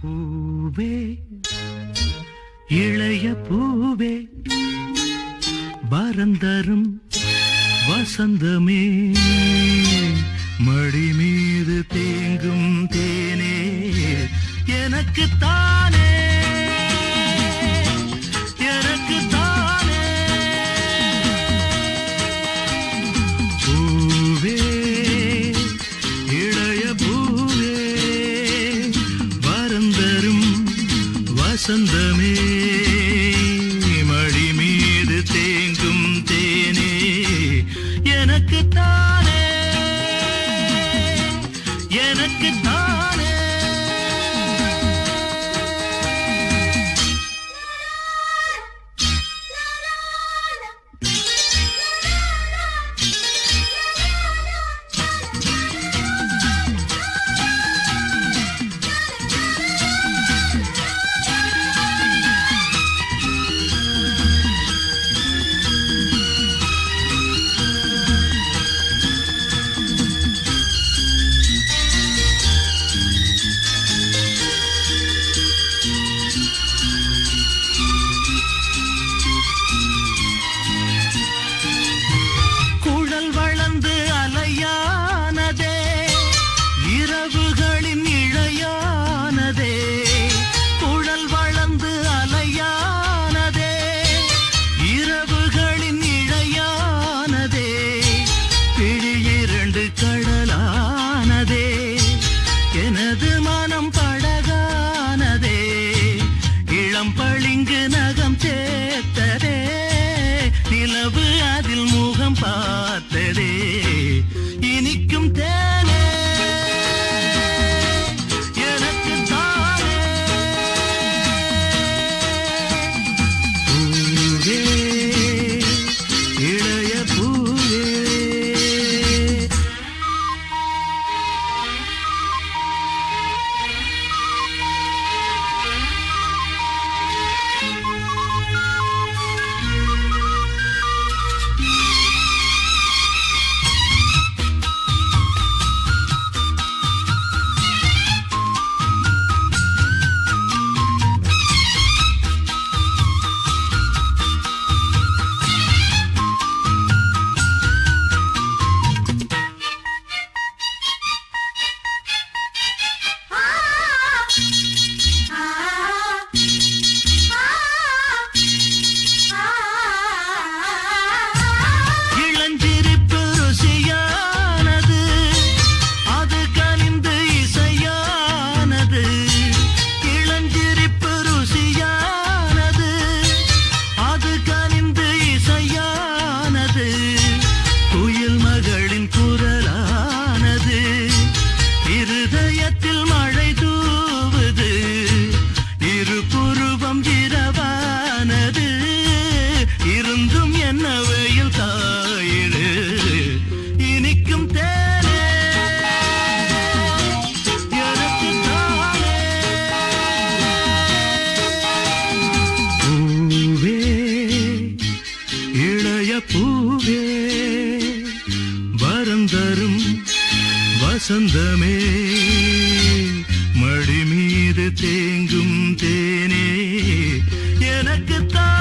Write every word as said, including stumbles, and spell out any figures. பூவே இளைய பூவே பரந்தரும் வசந்தமே மடி மீது தேங்கும் தேனே எனக்கு தானே எனக்கு தானே பூவே இளைய பூவே பரந்தரும் வசந்தமே मड़ी मीद तेंगुम तेने